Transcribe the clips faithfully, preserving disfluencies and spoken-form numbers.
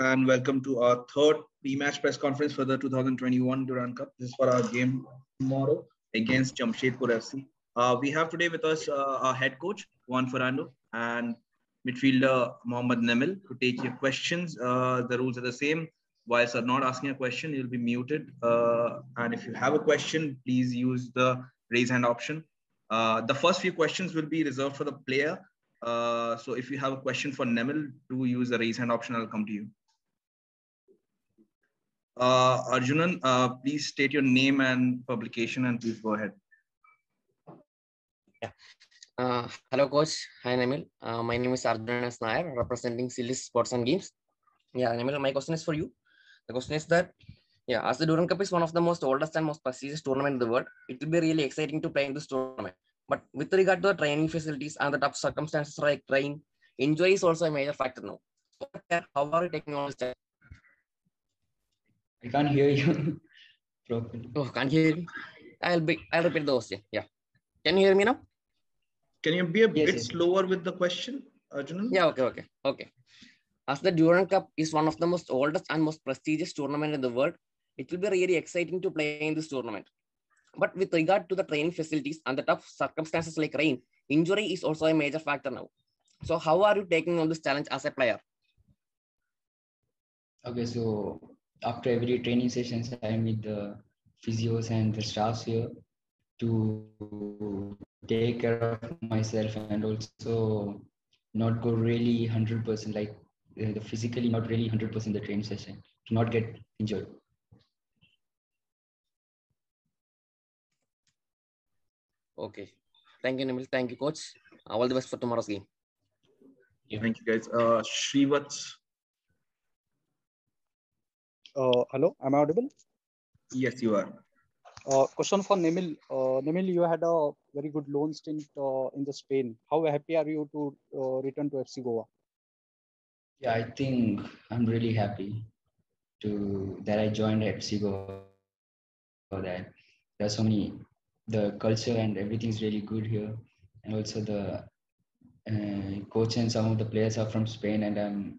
and welcome to our third pre-match press conference for the two thousand twenty-one Durand Cup. This is for our game tomorrow against Jamshedpur F C. Uh, we have today with us uh, our head coach, Juan Ferrando, and midfielder Muhammed Nemil to take your questions. Uh, the rules are the same. Whilst I'm not asking a question, you'll be muted. Uh, and if you have a question, please use the raise hand option. Uh, the first few questions will be reserved for the player. Uh, so if you have a question for Nemil, do use the raise hand option. I'll come to you. Uh, Arjunan, uh, please state your name and publication and please go ahead. Yeah. Uh, hello, coach. Hi, Nemil. Uh, my name is Arjunan Nair, representing Silis Sports and Games. Yeah, Nemil, my question is for you. The question is that, yeah, as the Durand Cup is one of the most oldest and most prestigious tournament in the world, it will be really exciting to play in this tournament. But with regard to the training facilities and the tough circumstances like rain, injury is also a major factor now. How are you taking on this? I can't hear you. Oh, can't hear you. I'll be. I'll repeat the question. Yeah. Can you hear me now? Can you be a yes, bit yes. slower with the question, Arjun? Yeah. Okay. Okay. Okay. As the Durand Cup is one of the most oldest and most prestigious tournament in the world, it will be really exciting to play in this tournament. But with regard to the training facilities and the tough circumstances like rain, injury is also a major factor now. So how are you taking on this challenge as a player? Okay, so after every training sessions, I meet the physios and the staffs here to take care of myself and also not go really one hundred percent, like the physically not really one hundred percent the training session, to not get injured. Okay. Thank you, Nemil. Thank you, coach. All the best for tomorrow's game. Yeah. Thank you, guys. Uh, Shrivats. Uh, hello, am I audible? Yes, you are. Uh, question for Nemil. Uh, Nemil, you had a very good loan stint uh, in the Spain. How happy are you to uh, return to F C Goa? Yeah, I think I'm really happy to that I joined F C Goa. That there are so many. The culture and everything is really good here, and also the uh, coach and some of the players are from Spain, and I'm,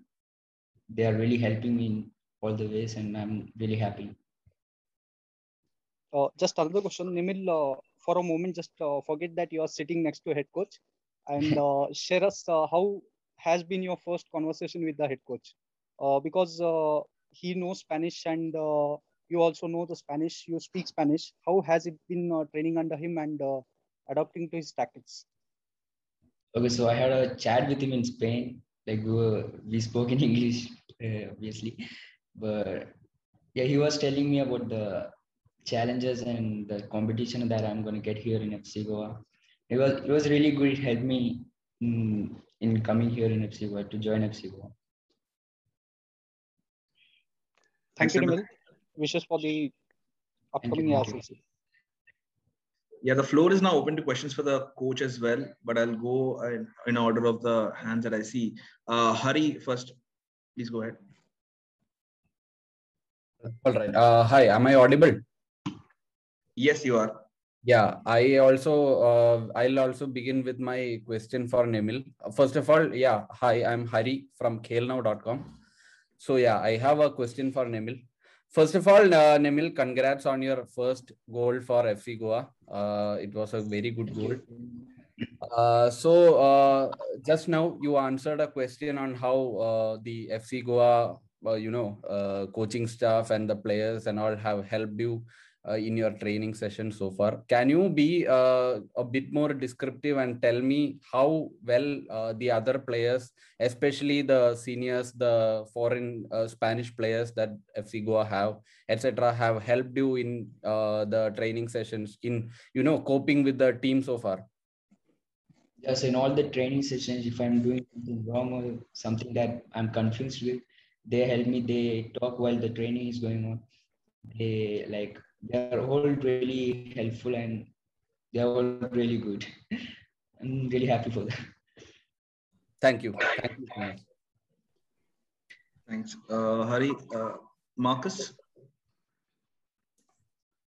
they are really helping me in all the ways, and I'm really happy. Uh, just another question, Nemil. Uh, for a moment, just uh, forget that you are sitting next to head coach, and uh, share us uh, how has been your first conversation with the head coach, uh, because uh, he knows Spanish and. Uh, You also know the Spanish, you speak Spanish. How has it been uh, training under him and uh, adapting to his tactics? Okay, so I had a chat with him in Spain. Like we, were, we spoke in English, uh, obviously. But yeah, he was telling me about the challenges and the competition that I'm going to get here in F C Goa. It was, it was really good. It helped me in, in coming here in F C Goa, to join F C Goa. Thank you, Nemil. Wishes for the upcoming R C C. Yeah, the floor is now open to questions for the coach as well, but I'll go in, in order of the hands that I see. Uh, Hari first, please go ahead. All right. Uh, hi, am I audible? Yes, you are. Yeah, I also, uh, I'll also begin with my question for Nemil. First of all, yeah, hi, I'm Hari from khel now dot com. So yeah, I have a question for Nemil. First of all, uh, Nemil, congrats on your first goal for F C Goa. Uh, it was a very good goal. Uh, so, uh, just now you answered a question on how uh, the F C Goa, uh, you know, uh, coaching staff and the players and all have helped you uh, in your training session so far. Can you be uh, a bit more descriptive and tell me how well uh, the other players, especially the seniors, the foreign uh, Spanish players that F C Goa have, et cetera, have helped you in uh, the training sessions in, you know, coping with the team so far? Yes, in all the training sessions, if I'm doing something wrong or something that I'm confused with, they help me. They talk while the training is going on. They like. They're all really helpful and they're all really good. I'm really happy for that. Thank you. Thank you so much. Thanks. Uh, Hari, uh, Marcus?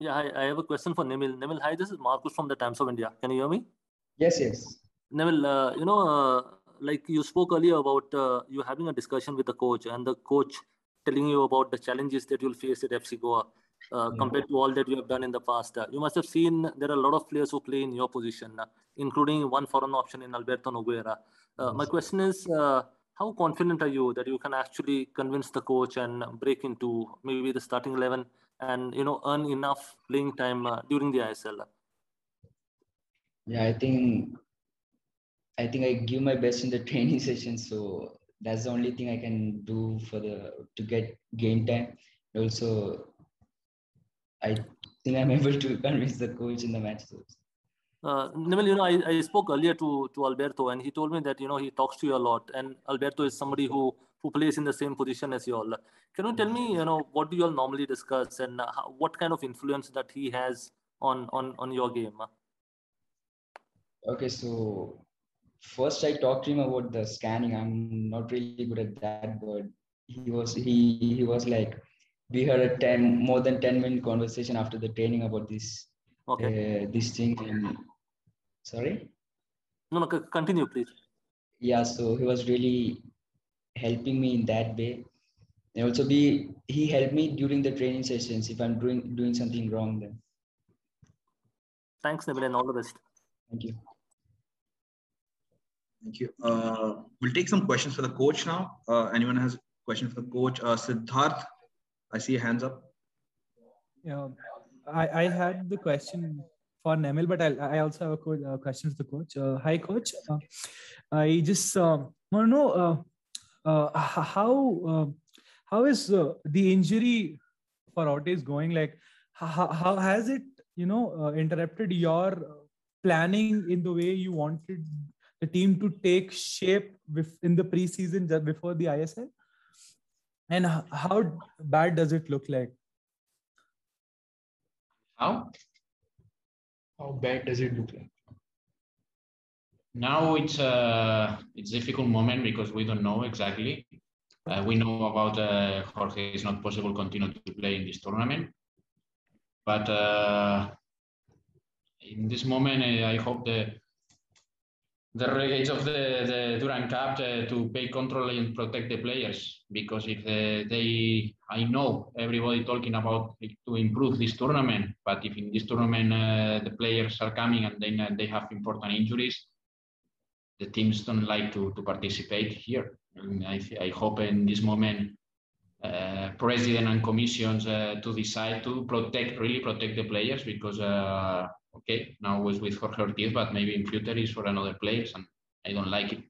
Yeah, I, I have a question for Nemil. Nemil, hi, this is Marcus from the Times of India. Can you hear me? Yes, yes. Nemil, uh, you know, uh, like you spoke earlier about uh, you having a discussion with the coach and the coach telling you about the challenges that you'll face at F C Goa uh, compared to all that you have done in the past. Uh, you must have seen there are a lot of players who play in your position, uh, including one foreign option in Alberto Nogueira. Uh, my question is, uh, how confident are you that you can actually convince the coach and break into maybe the starting eleven and, you know, earn enough playing time uh, during the I S L? Yeah, I think I think I give my best in the training session, so that's the only thing I can do for the to get game time. And also, I think I'm able to convince the coach in the matches. Uh, Nemil, you know, I, I spoke earlier to to Alberto, and he told me that you know he talks to you a lot, and Alberto is somebody who who plays in the same position as you all. Can you tell me, you know, what do you all normally discuss, and how, what kind of influence that he has on on on your game? Okay, so first I talked to him about the scanning. I'm not really good at that, but he was he he was like, we had a ten more than ten minute conversation after the training about this okay uh, this thing. And sorry, no, no, continue, please. Yeah, so he was really helping me in that way, and also be he helped me during the training sessions if I'm doing doing something wrong. Then thanks, Nemil, and all the best. Thank you. Thank you. Uh, we'll take some questions for the coach now. Uh, anyone has a question for the coach? Uh, Siddharth, I see your hands up. Yeah, I, I had the question for Nemil, but I, I also have a co uh, question for the coach. Uh, hi, coach. Uh, I just um, want to know uh, uh, how, uh, how is uh, the injury for Ortiz going? Like, how, how has it, you know, uh, interrupted your planning in the way you wanted the team to take shape in the preseason just before the I S L? And how bad does it look like? How? How bad does it look like? Now it's a it's difficult moment because we don't know exactly. Uh, we know about uh, Jorge. It's not possible to continue to play in this tournament. But uh, in this moment, I hope the The relegates of the, the Durand Cup uh, to pay control and protect the players, because if the, they, I know everybody talking about it to improve this tournament, but if in this tournament uh, the players are coming and then uh, they have important injuries, the teams don't like to, to participate here. And I, I hope in this moment, uh, president and commissions uh, to decide to protect, really protect the players, because uh, okay, now was with Jorge Ortiz, but maybe in future is for another players, and I don't like it.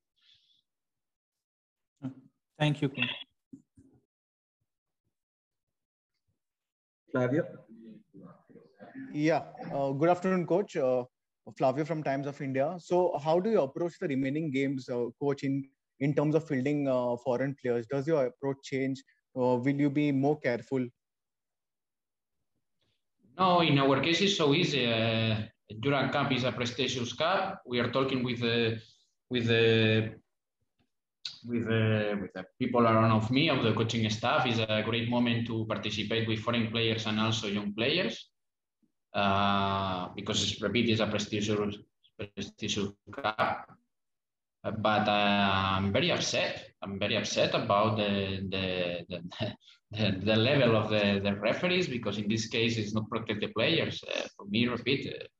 Thank you. Flavio? Yeah, uh, good afternoon, coach. Uh, Flavio from Times of India. So how do you approach the remaining games, uh, coach, in, in terms of fielding uh, foreign players? Does your approach change? Uh, will you be more careful? No, in our case, it's so easy. Uh, Durand Cup is a prestigious cup. We are talking with the with the with the, with the people around of me, of the coaching staff. It's a great moment to participate with foreign players and also young players, uh, because it's, repeat, it's a prestigious prestigious cup. Uh, but uh, I'm very upset. I'm very upset about the the. the, the The, the level of the, the referees, because in this case it's not protect the players. Uh, for me, repeat, uh,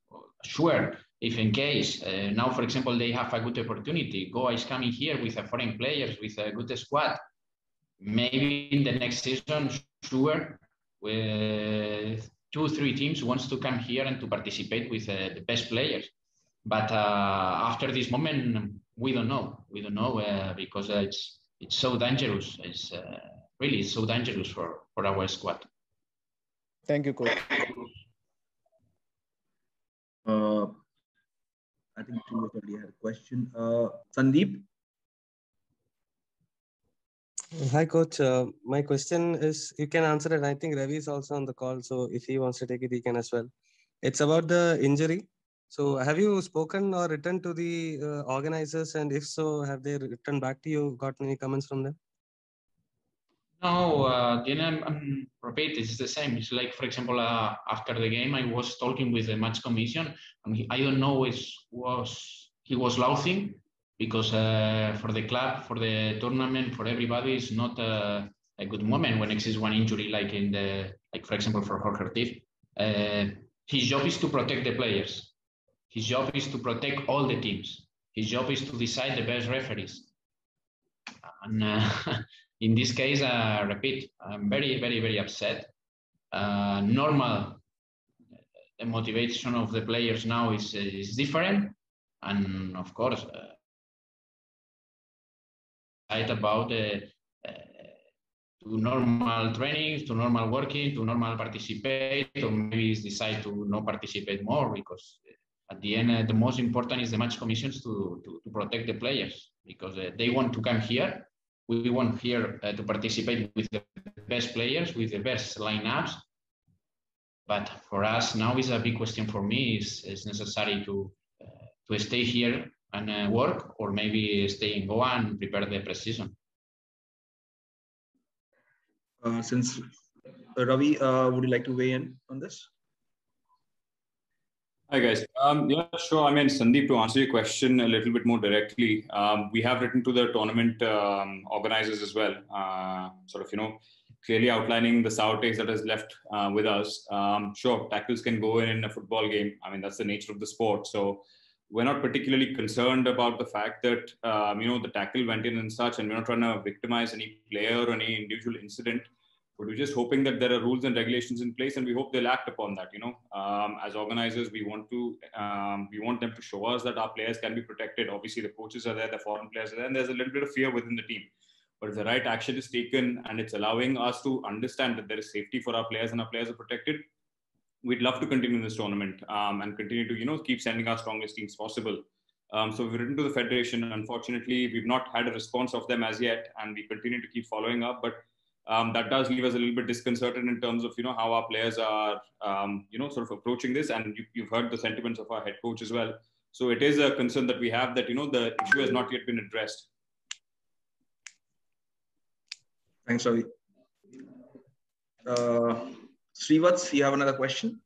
sure, if in case, uh, now for example, they have a good opportunity, Goa is coming here with a foreign players, with a good squad, maybe in the next season, sure, with two, three teams wants to come here and to participate with uh, the best players. But uh, after this moment, we don't know, we don't know, uh, because uh, it's, it's so dangerous. It's, uh, Really, it's so dangerous for, for our squad. Thank you, coach. Uh, I think two of you had a question. Uh, Sandeep? Hi, coach. Uh, my question is, you can answer it. I think Ravi is also on the call, so if he wants to take it, he can as well. It's about the injury. So have you spoken or written to the uh, organizers? And if so, have they written back to you? Got any comments from them? No, uh, you know, um, repeat, it's the same. It's like, for example, uh, after the game, I was talking with the match commission, and he, I don't know, it was he was laughing because uh, for the club, for the tournament, for everybody, it's not uh, a good moment when exists one injury, like in the like for example for Jorge Ortiz. Uh, his job is to protect the players. His job is to protect all the teams. His job is to decide the best referees. And uh, in this case, I uh, repeat, I'm very, very, very upset. Uh, normal, the motivation of the players now is is different, and of course, uh, about the. Uh, to normal trainings, to normal working, to normal participate, or maybe decide to not participate more, because at the end, uh, the most important is the match commissions to, to, to protect the players, because uh, they want to come here. We want here uh, to participate with the best players, with the best lineups. But for us now is a big question for me, is it's necessary to, uh, to stay here and uh, work, or maybe stay in Goa and prepare the pre-season. Uh, since uh, Ravi, uh, would you like to weigh in on this? Hi guys. Um, yeah, sure. I mean, Sandeep, to answer your question a little bit more directly, um, we have written to the tournament um, organizers as well, uh, sort of, you know, clearly outlining the sour taste that is left uh, with us. Um, sure, tackles can go in in a football game. I mean, that's the nature of the sport. So we're not particularly concerned about the fact that, um, you know, the tackle went in and such, and we're not trying to victimize any player or any individual incident, but we're just hoping that there are rules and regulations in place, and we hope they'll act upon that, you know. Um, as organizers, we want to, um, we want them to show us that our players can be protected. Obviously, the coaches are there, the foreign players are there, and there's a little bit of fear within the team. But if the right action is taken and it's allowing us to understand that there is safety for our players and our players are protected, we'd love to continue this tournament um, and continue to, you know, keep sending our strongest teams possible. Um, so we've written to the Federation. Unfortunately, we've not had a response of them as yet, and we continue to keep following up. But um, that does leave us a little bit disconcerted in terms of, you know, how our players are, um, you know, sort of approaching this. And you, you've heard the sentiments of our head coach as well. So it is a concern that we have that, you know, the issue has not yet been addressed. Thanks, Ravi. Uh... Srivats, you have another question?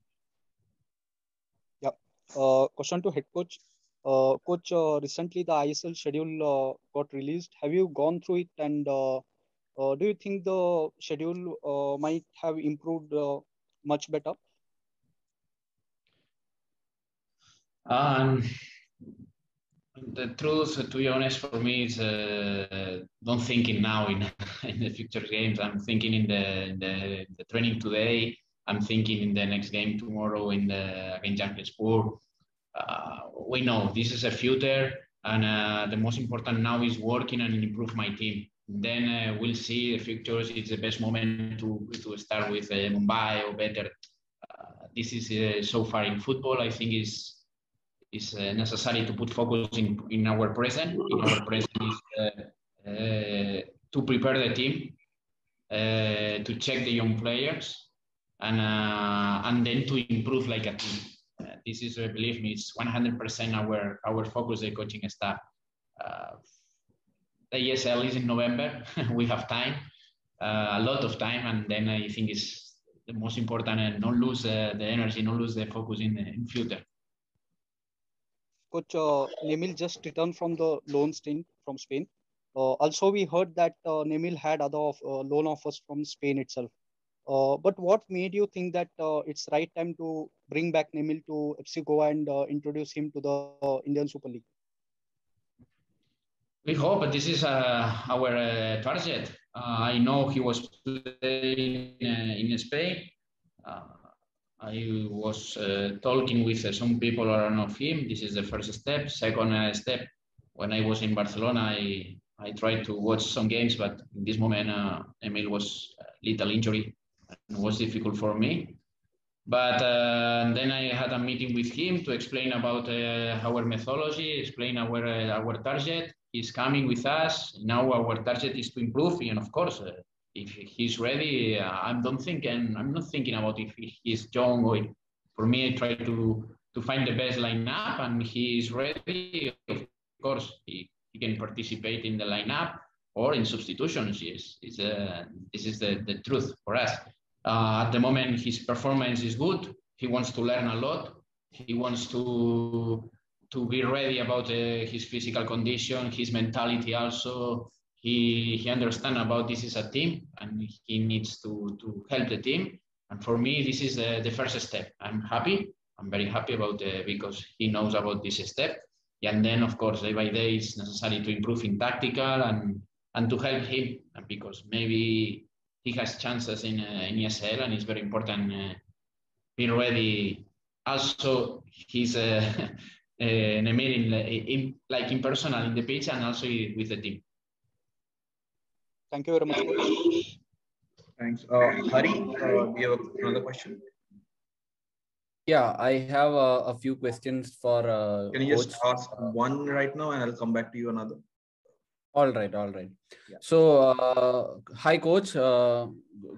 Yeah, uh, question to head coach. Uh, coach, uh, recently the I S L schedule uh, got released. Have you gone through it, and uh, uh, do you think the schedule uh, might have improved uh, much better? Um, the truth, to be honest, for me is uh, don't think in now in, in the future games. I'm thinking in the, in the the training today. I'm thinking in the next game tomorrow in the against Jamshedpur. Uh, we know this is a future, and uh, the most important now is working and improve my team. Then uh, we'll see the futures. It's the best moment to to start with uh, Mumbai or better. Uh, this is uh, so far in football. I think is. It's uh, necessary to put focus in, in our present. In our present is uh, uh, to prepare the team, uh, to check the young players, and uh, and then to improve like a team. Uh, this is, uh, believe me, it's one hundred percent our our focus. The coaching staff. Uh, the E S L is in November. We have time, uh, a lot of time, and then I think it's the most important. And don't lose uh, the energy, don't lose the focus in the future. Coach, uh, Nemil just returned from the loan stint from Spain. Uh, also, we heard that uh, Nemil had other of, uh, loan offers from Spain itself. Uh, but what made you think that uh, it's right time to bring back Nemil to F C Goa and uh, introduce him to the uh, Indian Super League? We hope, but this is uh, our uh, target. Uh, I know he was playing uh, in Spain. Uh, I was uh, talking with uh, some people around of him. This is the first step. Second uh, step, when I was in Barcelona, I, I tried to watch some games, but in this moment, uh, Emil was a little injury. It was difficult for me. But uh, then I had a meeting with him to explain about uh, our methodology, explain our, uh, our target. He's coming with us. Now our target is to improve. And of course, uh, if he's ready, I don't think, and I'm not thinking about if he's young or for me, I try to, to find the best lineup, and he is ready. Of course, he, he can participate in the lineup or in substitutions. Yes, it's a, this is the, the truth for us. Uh, at the moment, his performance is good. He wants to learn a lot. He wants to, to be ready about uh, his physical condition, his mentality also. he he understands about this is a team and he needs to to help the team. And for me, this is the, the first step. I'm happy. I'm very happy about it because he knows about this step. And then, of course, day by day, it's necessary to improve in tactical and and to help him, because maybe he has chances in uh, in E S L, and it's very important uh, being ready. Also, he's uh, an amazing, in, like in person and in the pitch, and also with the team. Thank you very much. Thanks. Uh, Hari, uh, do you have another question? Yeah, I have a, a few questions for. Uh, Can you just coach. ask one right now, and I'll come back to you another. All right, all right. Yeah. So, uh, hi, coach. Uh,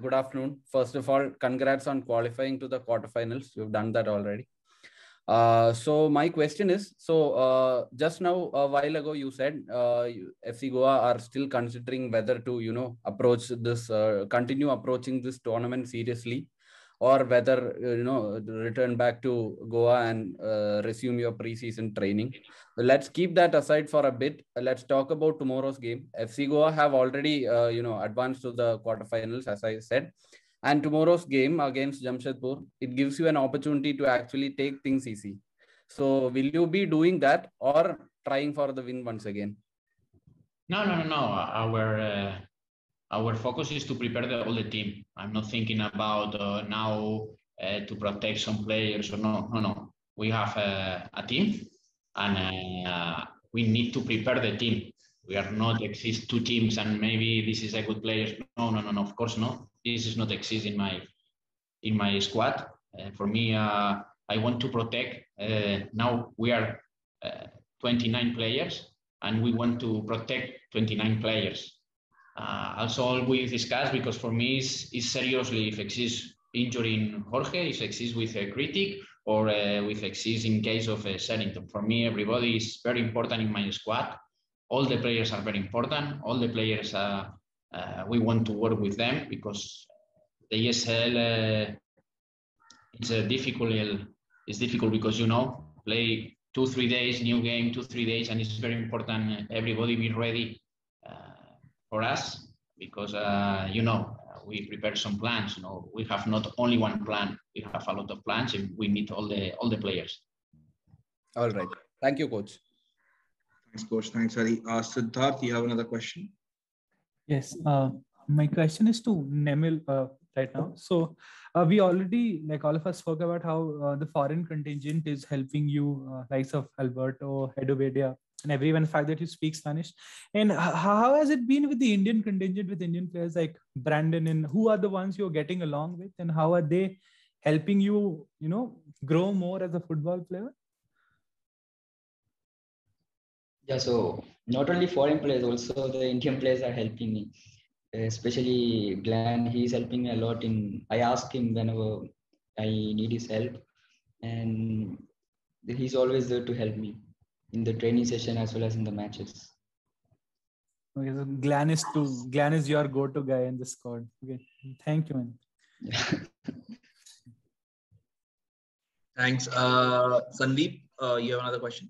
good afternoon. First of all, congrats on qualifying to the quarterfinals. You've done that already. Uh, so my question is: so uh, just now a while ago, you said uh, F C Goa are still considering whether to, you know, approach this, uh, continue approaching this tournament seriously, or whether, you know, return back to Goa and uh, resume your preseason training. Let's keep that aside for a bit. Let's talk about tomorrow's game. F C Goa have already, uh, you know, advanced to the quarterfinals, as I said. And tomorrow's game against Jamshedpur, it gives you an opportunity to actually take things easy. So will you be doing that or trying for the win once again? No, no, no, no. Our... Uh... Our focus is to prepare the, all the team. I'm not thinking about uh, now uh, to protect some players or no, no, no. We have uh, a team, and uh, we need to prepare the team. We are not exist two teams, and maybe this is a good player. No, no, no, no. Of course, no. This is not exist in my in my squad. Uh, for me, uh, I want to protect. Uh, now we are uh, twenty-nine players, and we want to protect twenty-nine players. Uh, also, we discuss because for me it's, it's seriously if exists injury in Jorge, if exists with a critic, or uh, with exists in case of a Sherrington. For me, everybody is very important in my squad. All the players are very important. All the players are, uh, we want to work with them because the E S L uh, it's a difficult. It's difficult because, you know, play two three days, new game two three days, and it's very important everybody be ready. For us, because uh, you know, we prepare some plans. You know, we have not only one plan; we have a lot of plans, and we need all the all the players. All right. Thank you, coach. Thanks, coach. Thanks, Hari. Uh, Siddharth, you have another question? Yes. Uh, my question is to Nemil uh, right now. So uh, we already, like all of us, spoke about how uh, the foreign contingent is helping you, uh, likes of Alberto, Edu Bedia, and everyone, the fact that you speak Spanish. And how has it been with the Indian contingent, with Indian players like Brandon, and who are the ones you're getting along with, and how are they helping you, you know, grow more as a football player? Yeah, so not only foreign players, also the Indian players are helping me, especially Glenn. He's helping me a lot. In, I ask him whenever I need his help, and he's always there to help me, in the training session as well as in the matches. Okay, so Glenn is to Glenn is your go-to guy in the squad. Okay, thank you, man. Yeah. Thanks, uh, Sandeep. Uh, you have another question?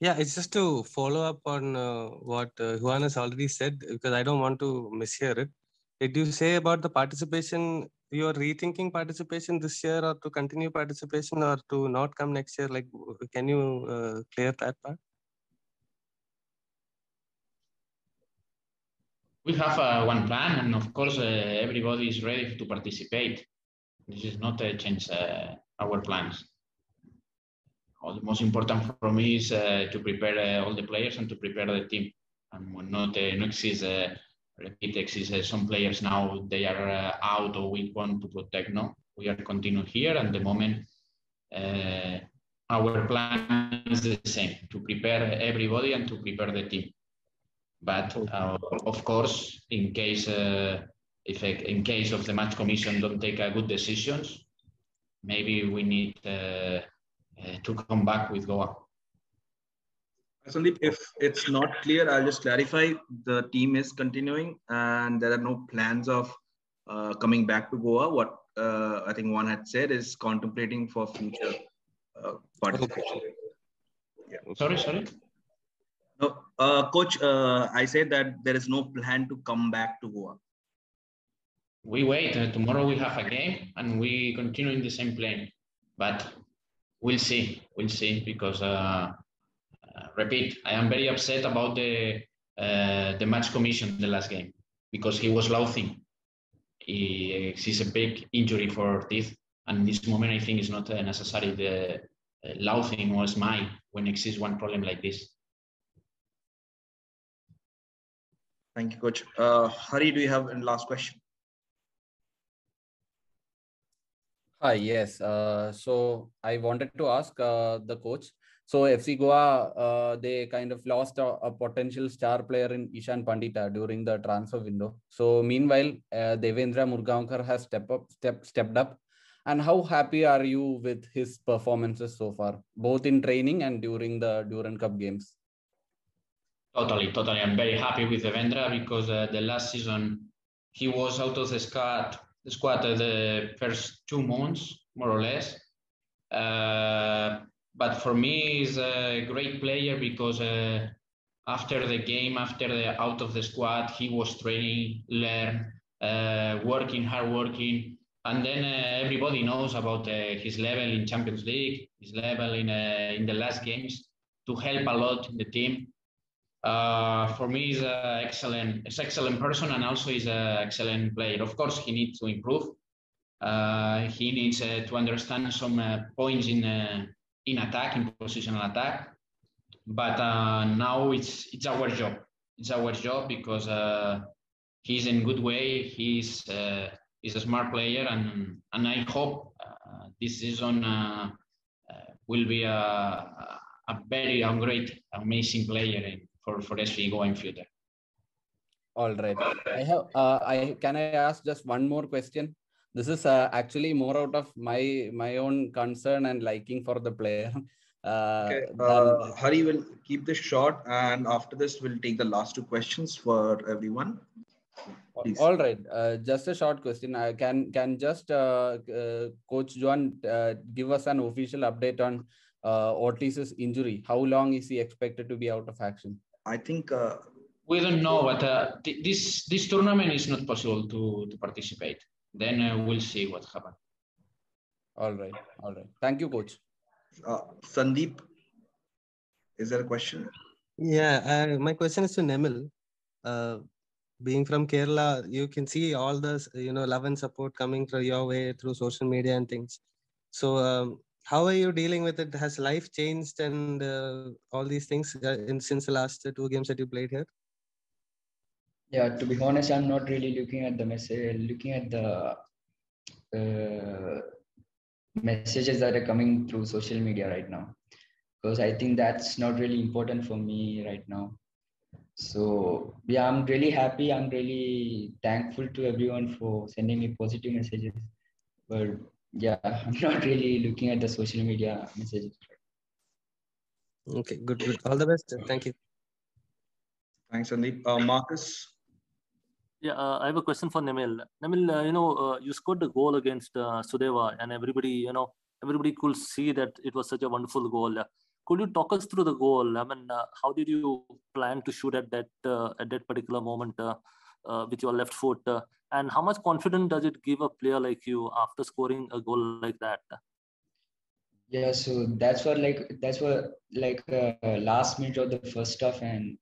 Yeah, it's just to follow up on uh, what uh, Juan has already said, because I don't want to mishear it. Did you say about the participation? You are rethinking participation this year, or to continue participation, or to not come next year? Like, can you uh, clear that part? We have uh, one plan, and of course, uh, everybody is ready to participate. This is not a change uh, our plans. All the most important for me is uh, to prepare uh, all the players and to prepare the team. And when not uh, not exist. Uh, Repeat exists. Uh, some players now they are uh, out, or we want to protect. No, we are continuing here, and the moment uh, our plan is the same: to prepare everybody and to prepare the team. But uh, of course, in case uh, if in case of the match commission don't take a good decisions, maybe we need uh, uh, to come back with Goa. Sandeep, if it's not clear, I'll just clarify. The team is continuing, and there are no plans of uh, coming back to Goa. What uh, I think Juan had said is contemplating for future uh, participation. Okay. Yeah. Sorry, sorry. No, uh, coach, uh, I said that there is no plan to come back to Goa. We wait. Uh, tomorrow we have a game and we continue in the same plan. But we'll see. We'll see because, uh, uh, repeat, I am very upset about the uh, the match commission the last game because he was lousy. He, it's a big injury for Ortiz. And in this moment, I think it's not uh, necessary. The uh, lousing was mine when exists one problem like this. Thank you, Coach. Uh, Hari, do you have a last question? Hi, yes. Uh, so I wanted to ask uh, the coach. So F C Goa, uh, they kind of lost a, a potential star player in Ishan Pandita during the transfer window. So meanwhile, uh, Devendra Murgaonkar has step up, step, stepped up. And how happy are you with his performances so far, both in training and during the Durand Cup games? Totally, totally. I'm very happy with Devendra because uh, the last season he was out of the squad, the squad uh, the first two months, more or less. Uh, but for me, he's a great player because uh, after the game, after the out of the squad, he was training, learn, uh, working, hard working. And then uh, everybody knows about uh, his level in Champions League, his level in, uh, in the last games to help a lot in the team. Uh, for me, he's an excellent, he's an excellent person, and also he's an excellent player. Of course, he needs to improve. Uh, he needs uh, to understand some uh, points in uh, in attack, in positional attack. But uh, now it's it's our job. It's our job because uh, he's in good way. He's uh, he's a smart player, and and I hope uh, this season uh, uh, will be a a very a great, amazing player. In, For, for S V Goa in future. All right. I have. Uh, I can I ask just one more question? This is uh, actually more out of my my own concern and liking for the player. Uh, okay. Uh, Hari will keep this short, and after this, we'll take the last two questions for everyone. Please. All right. Uh, just a short question. I can can just uh, uh, Coach Juan uh, give us an official update on uh, Ortiz's injury. How long is he expected to be out of action? I think uh, we don't know, but uh, th this this tournament is not possible to to participate. Then uh, we'll see what happens. All right, all right. Thank you, Coach. Uh, Sandeep, is there a question? Yeah, uh, my question is to Nemil. Uh, being from Kerala, you can see all the you know love and support coming through your way through social media and things. So. Um, How are you dealing with it? Has life changed and uh, all these things uh, in, since the last uh, two games that you played here? Yeah, to be honest, I'm not really looking at the message, looking at the uh, messages that are coming through social media right now, because I think that's not really important for me right now. So yeah, I'm really happy. I'm really thankful to everyone for sending me positive messages, but. Yeah, I'm not really looking at the social media messages. Okay, good, good. All the best. Thank you. Thanks, Sandeep. Uh, Marcus? Yeah, uh, I have a question for Nemil. Nemil, uh, you know, uh, you scored the goal against uh, Sudeva and everybody, you know, everybody could see that it was such a wonderful goal. Uh, could you talk us through the goal? I mean, uh, how did you plan to shoot at that, uh, at that particular moment uh, uh, with your left foot? Uh, And how much confidence does it give a player like you after scoring a goal like that? Yeah, so that's what like that's what like uh, last minute of the first half, and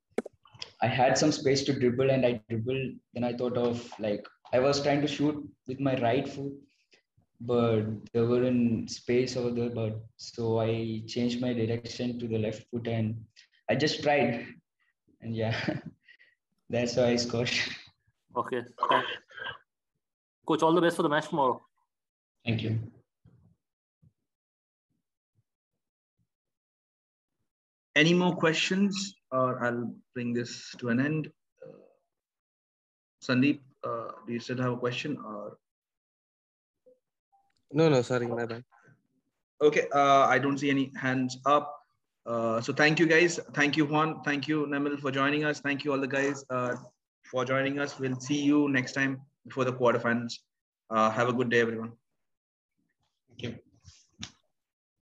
I had some space to dribble, and I dribbled. Then I thought of like I was trying to shoot with my right foot, but there weren't space over there. But so I changed my direction to the left foot, and I just tried, and yeah, that's how I scored. Okay. Thanks. Coach, all the best for the match tomorrow. Thank you. Any more questions, or I'll bring this to an end. Uh, Sandeep, uh, do you still have a question? Or no, no, sorry, my bad. Okay, uh, I don't see any hands up. Uh, so thank you, guys. Thank you, Juan. Thank you, Nemil, for joining us. Thank you, all the guys, uh, for joining us. We'll see you next time. Before the quarterfinals. Uh, have a good day, everyone. Thank you.